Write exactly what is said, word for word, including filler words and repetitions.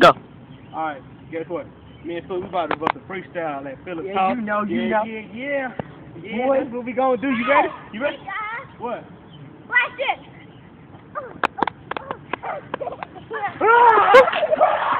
Go. Alright, guess what? Me and Phillip, we about to bust a freestyle at Phillip. Yeah, talk. You know, you yeah, know. Yeah, yeah, yeah. Boy, that's what we gonna do. You ready? You ready? What? Watch it!